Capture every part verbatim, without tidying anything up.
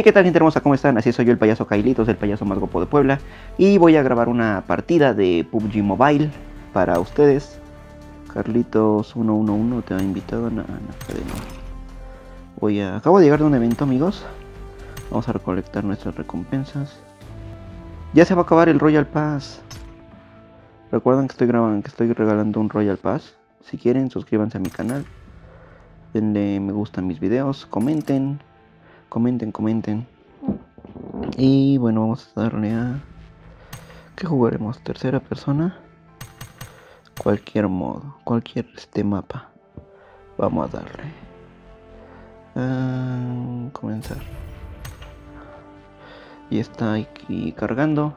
Hey, ¿qué tal, gente hermosa? ¿Cómo están? Así soy yo, el payaso Kay_Litos, el payaso más guapo de Puebla. Y voy a grabar una partida de P U B G Mobile para ustedes. Carlitos uno uno uno te ha invitado. No, no, no. Voy a... Acabo de llegar de un evento, amigos. Vamos a recolectar nuestras recompensas. Ya se va a acabar el Royal Pass. Recuerden que estoy grabando, que estoy regalando un Royal Pass. Si quieren, suscríbanse a mi canal. Denle me gusta a mis videos. Comenten. Comenten, comenten. Y bueno, vamos a darle a... ¿Qué jugaremos? Tercera persona. Cualquier modo. Cualquier este mapa. Vamos a darle. Uh, comenzar. Y está aquí cargando.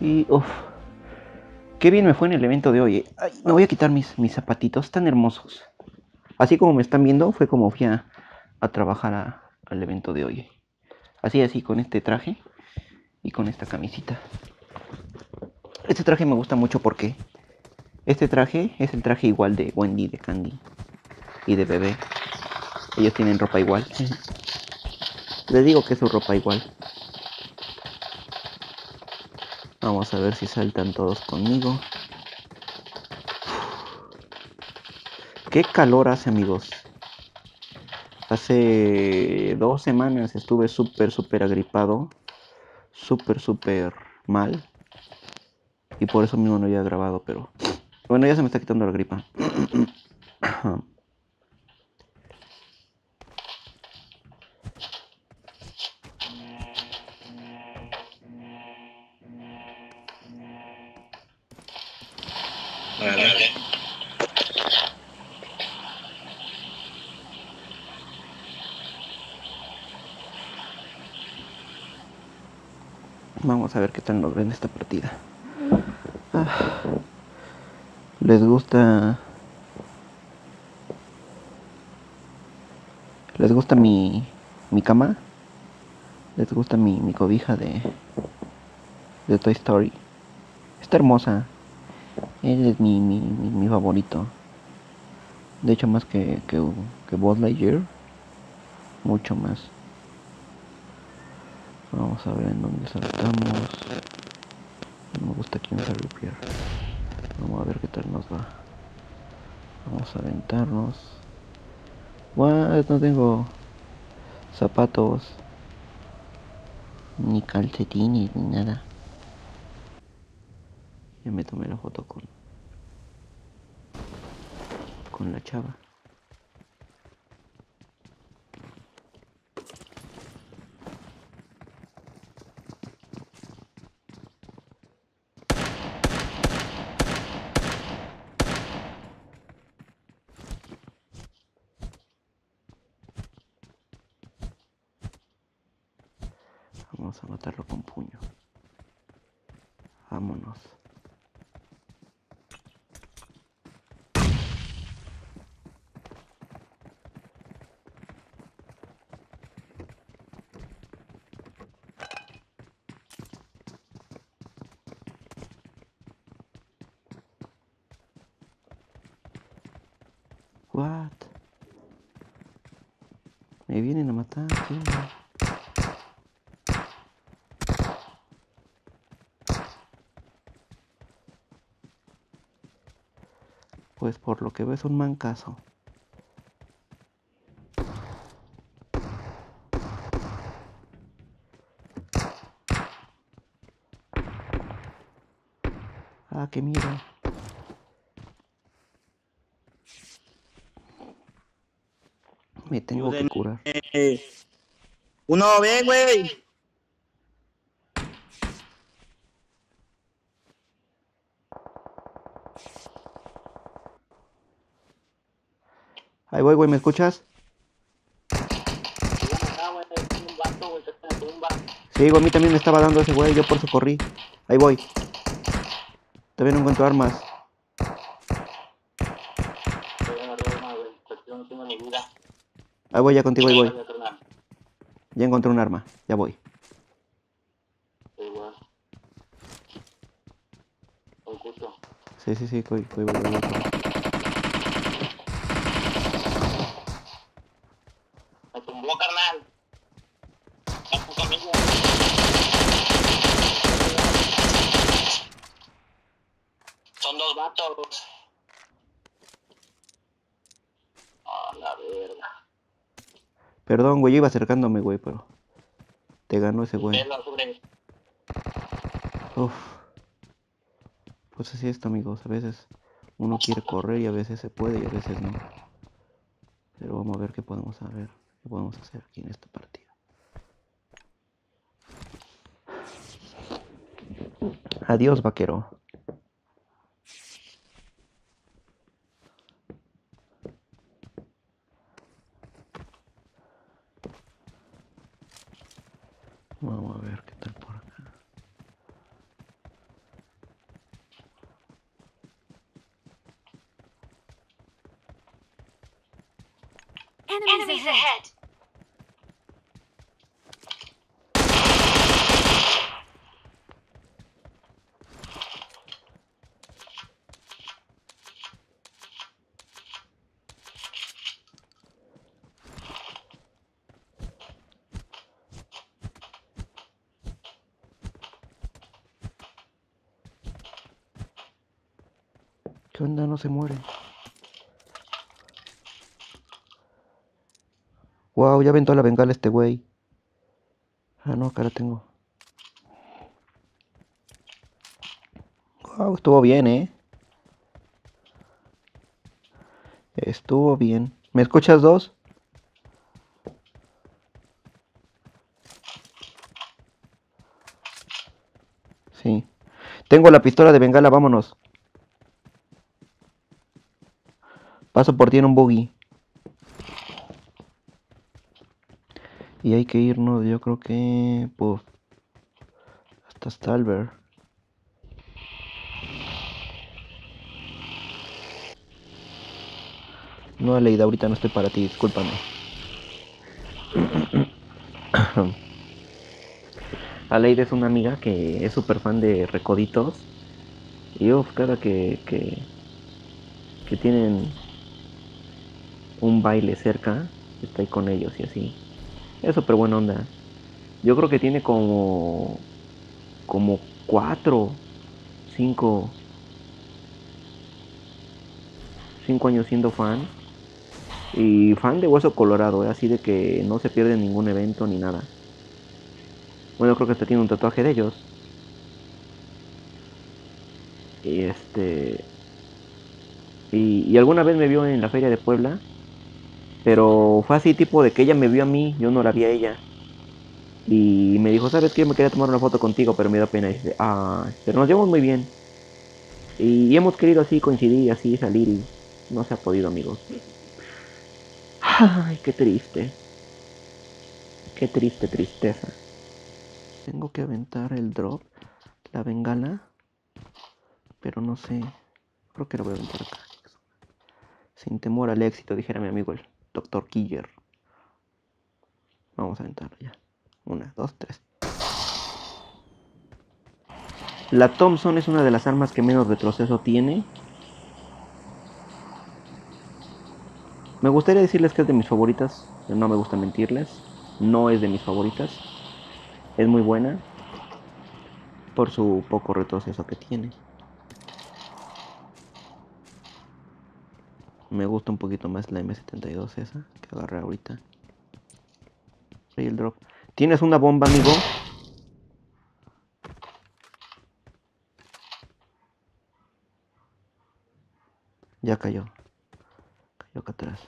Y uff. Qué bien me fue en el evento de hoy. Eh. Ay, me voy a quitar mis, mis zapatitos tan hermosos. Así como me están viendo, fue como fui a, a trabajar a... al evento de hoy, así así con este traje y con esta camisita. Este traje me gusta mucho porque este traje es el traje igual de Wendy, de Candy y de Bebé. Ellos tienen ropa igual. Les digo que es su ropa igual. Vamos a ver si saltan todos conmigo. Qué calor hace, amigos. Hace dos semanas estuve súper, súper agripado. Súper, súper mal. Y por eso mismo no había grabado, pero... Bueno, ya se me está quitando la gripa. Vamos a ver qué tal nos ven esta partida. Ah, les gusta. Les gusta mi, mi cama. Les gusta mi, mi cobija de, de Toy Story. Está hermosa. Él es mi, mi, mi, mi favorito. De hecho, más que, que, que Buzz Lightyear. Mucho más. Vamos a ver en dónde saltamos. No me gusta quién sale peor. Vamos a ver qué tal nos va. Vamos a aventarnos. What? No tengo zapatos. Ni calcetines, ni nada. Ya me tomé la foto con... con la chava. Vamos a matarlo con puño. Vámonos. What? Me vienen a matar, tío. Pues por lo que veo es un mancazo. Ah, qué miedo. Me tengo que curar. Uno, ven, güey. Ahí voy, güey, ¿me escuchas? Sí, güey, a mí también me estaba dando ese güey, yo por eso corrí. Ahí voy. También no encuentro armas. Ahí voy, ya contigo, ahí voy. Ya encontré un arma, ya voy. Sí, sí, sí, voy, voy, voy, voy, voy. todos. A la verga. Perdón, güey, yo iba acercándome, güey, pero te ganó ese güey. Uf. Pues así es esto, amigos. A veces uno quiere correr y a veces se puede y a veces no. Pero vamos a ver qué podemos hacer, qué podemos hacer aquí en esta partida. Adiós, vaquero. Vamos a ver qué tal por acá. Enemies ahead. ¿Qué onda? No se muere. Wow, ya aventó la bengala este güey. Ah, no, acá la tengo. Wow, estuvo bien, eh. Estuvo bien. ¿Me escuchas, dos? Sí. Tengo la pistola de bengala, vámonos. Paso por ti en un buggy. Y hay que irnos, yo creo que... Puff. Hasta Stalber. No, Aleida, ahorita no estoy para ti, discúlpame. Aleida es una amiga que es súper fan de Recoditos. Y uff, cada que... Que, que tienen... un baile cerca, está ahí con ellos y así. Es súper buena onda. Yo creo que tiene como... Como cuatro, cinco... Cinco años siendo fan. Y fan de hueso colorado, ¿eh? Así de que no se pierde ningún evento ni nada. Bueno, creo que hasta tiene un tatuaje de ellos. Y este... Y, y alguna vez me vio en la feria de Puebla. Pero fue así tipo de que ella me vio a mí, yo no la vi a ella. Y me dijo, ¿sabes qué? Me quería tomar una foto contigo, pero me da pena. Y dice, ah, pero nos llevamos muy bien. Y hemos querido así coincidir, así salir y no se ha podido, amigos. Ay, qué triste. Qué triste tristeza. Tengo que aventar el drop, la bengala. Pero no sé, creo que lo voy a aventar acá. Sin temor al éxito, dijera mi amigo el doctor Killer. Vamos a aventarlo ya. Una, dos, tres. La Thompson es una de las armas que menos retroceso tiene. Me gustaría decirles que es de mis favoritas. No me gusta mentirles. No es de mis favoritas. Es muy buena. Por su poco retroceso que tiene. Me gusta un poquito más la eme setenta y dos esa que agarré ahorita. Ahí el drop. ¿Tienes una bomba, amigo? Ya cayó. Cayó acá atrás.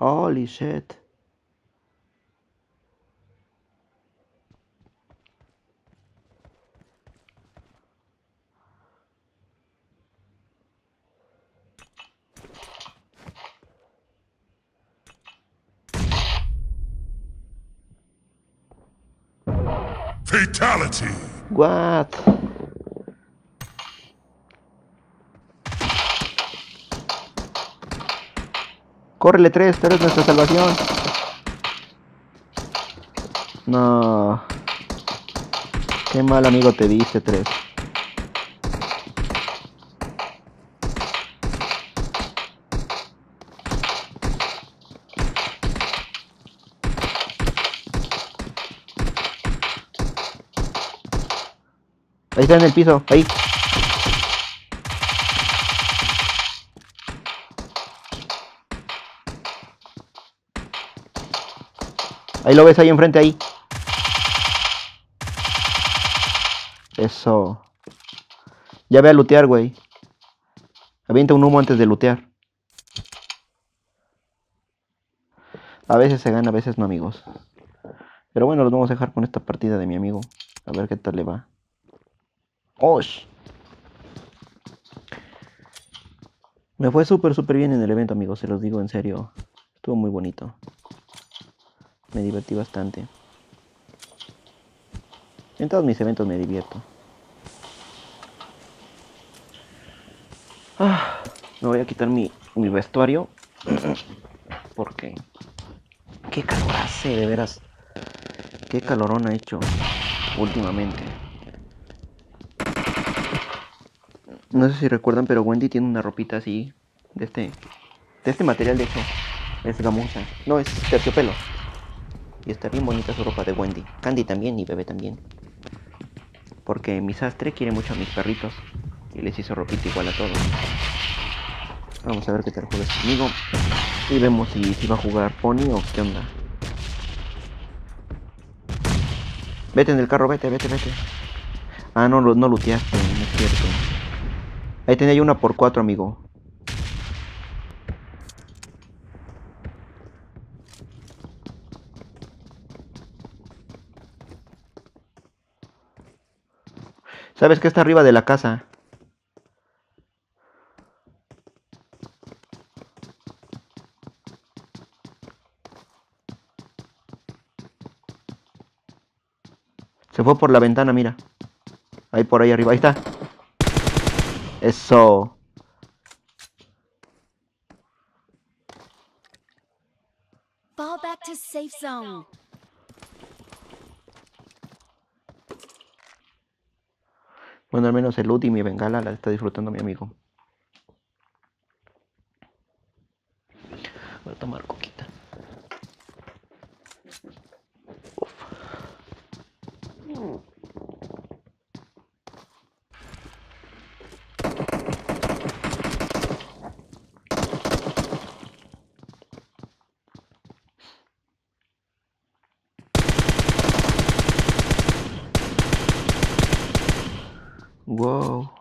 Holy shit. Fatality. What? ¡Córrele, tres! ¡Tú eres nuestra salvación! No. Qué mal amigo te dice, tres. Ahí está en el piso, ahí. Ahí lo ves, ahí enfrente, ahí. Eso. Ya ve a lootear, güey. Avienta un humo antes de lootear. A veces se gana, a veces no, amigos. Pero bueno, los vamos a dejar con esta partida de mi amigo. A ver qué tal le va. ¡Osh! Me fue súper, súper bien en el evento, amigos. Se los digo en serio. Estuvo muy bonito. Me divertí bastante. En todos mis eventos me divierto. Ah, me voy a quitar mi, mi vestuario. Porque... qué calor hace, de veras. Qué calorón ha hecho últimamente. No sé si recuerdan, pero Wendy tiene una ropita así. De este de este material, de hecho. Es gamuza. No, es terciopelo. Y está bien bonita su ropa de Wendy. Candy también y Bebé también. Porque mi sastre quiere mucho a mis perritos. Y les hizo ropita igual a todos. Vamos a ver qué tal juegas conmigo. Y vemos si, si va a jugar Pony o qué onda. Vete en el carro, vete, vete, vete. Ah, no, no looteaste, no es cierto. Ahí tenía yo una por cuatro, amigo. ¿Sabes qué está arriba de la casa? Se fue por la ventana, mira. Ahí por ahí arriba, ahí está. Eso. Fall back to safe zone. Bueno, al menos el loot y mi bengala la está disfrutando mi amigo. Voy a tomar coquita. Wow.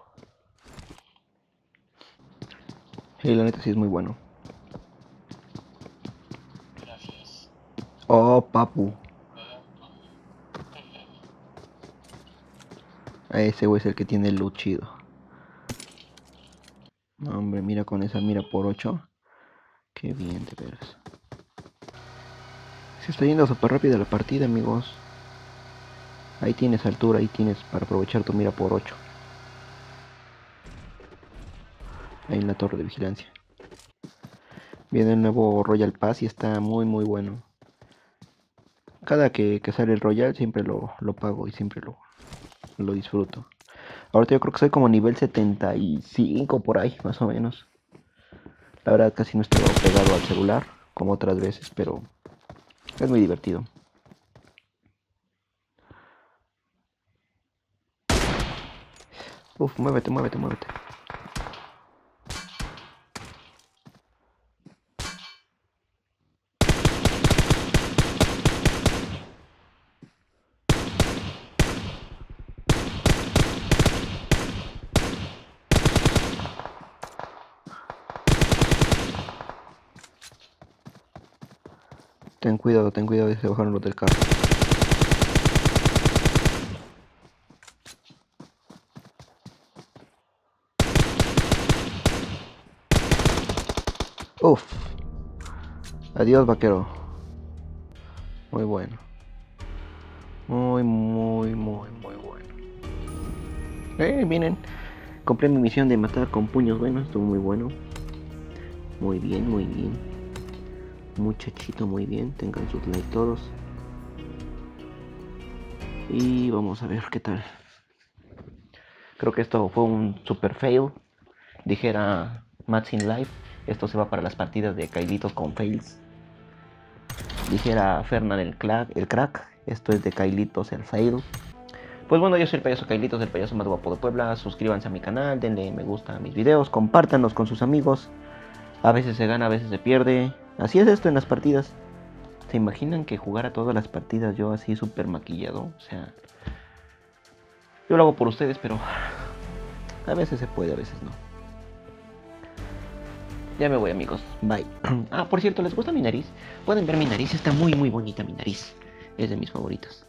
Y la neta sí es muy bueno. Gracias. Oh, papu. Ese güey es el que tiene el loot chido. No, hombre, mira con esa mira por ocho. Qué bien te verás. Se está yendo súper rápida la partida, amigos. Ahí tienes altura, ahí tienes para aprovechar tu mira por ocho. Ahí en la torre de vigilancia. Viene el nuevo Royal Pass y está muy muy bueno. Cada que, que sale el Royal siempre lo, lo pago y siempre lo... lo disfruto. Ahorita yo creo que soy como nivel setenta y cinco por ahí, más o menos. La verdad casi no estoy pegado al celular, como otras veces, pero es muy divertido. Uf, muévete, muévete, muévete. Ten cuidado, ten cuidado, se bajaron los del carro. Uff. Adiós, vaquero. Muy bueno. Muy, muy, muy, muy bueno. Eh, miren. Compré mi misión de matar con puños. Bueno, estuvo muy bueno. Muy bien, muy bien. Muchachito, muy bien, tengan sus like todos. Y vamos a ver qué tal. Creo que esto fue un super fail. Dijera Matzin Life, esto se va para las partidas de Kay_Litos con fails. Dijera Fernán el crack, el crack, esto es de Kay_Litos el fail. Pues bueno, yo soy el payaso Kay_Litos, el payaso más guapo de Puebla. Suscríbanse a mi canal, denle me gusta a mis videos, compártanlos con sus amigos. A veces se gana, a veces se pierde. Así es esto en las partidas. ¿Se imaginan que jugara todas las partidas yo así súper maquillado? O sea, yo lo hago por ustedes, pero a veces se puede, a veces no. Ya me voy, amigos. Bye. Ah, por cierto, ¿les gusta mi nariz? Pueden ver mi nariz, está muy muy bonita mi nariz. Es de mis favoritos.